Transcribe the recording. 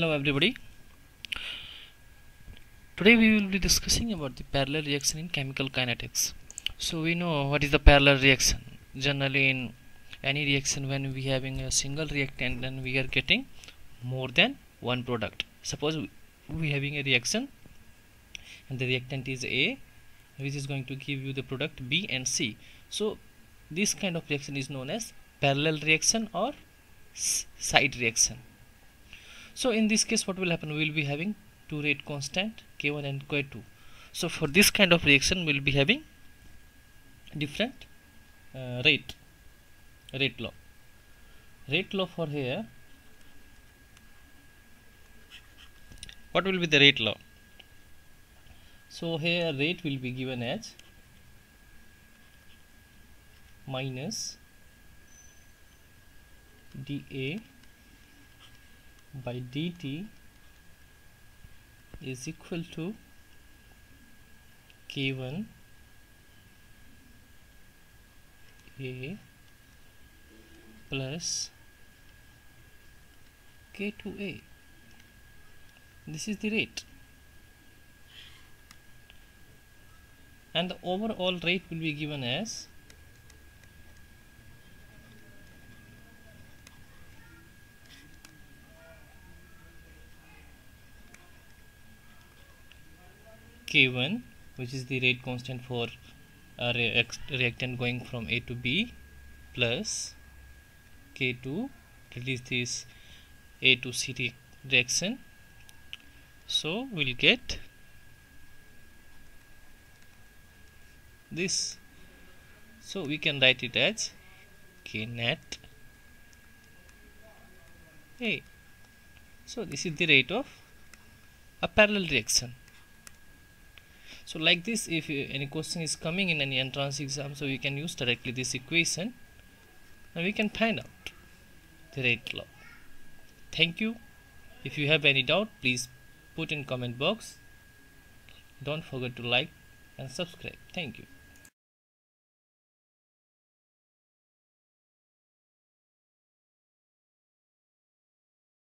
Hello everybody. Today we will be discussing about the parallel reaction in chemical kinetics. So we know what is the parallel reaction. Generally in any reaction, when we having a single reactant, then we are getting more than one product. Suppose we having a reaction and the reactant is A, which is going to give you the product B and C. So this kind of reaction is known as parallel reaction or side reaction. So in this case, what will happen? We will be having two rate constant K1 and K2. So for this kind of reaction, we will be having different rate law. Rate law for here. What will be the rate law? So here rate will be given as minus dA by dt is equal to K1 A plus K2 A. This is the rate, and the overall rate will be given as K1, which is the rate constant for a reactant going from A to B, plus K2, that is this A to C reaction. So we'll get this. So we can write it as Knet A. So this is the rate of a parallel reaction. So like this, if any question is coming in any entrance exam, so we can use directly this equation and we can find out the rate law. Thank you. If you have any doubt, please put in comment box. Don't forget to like and subscribe. Thank you.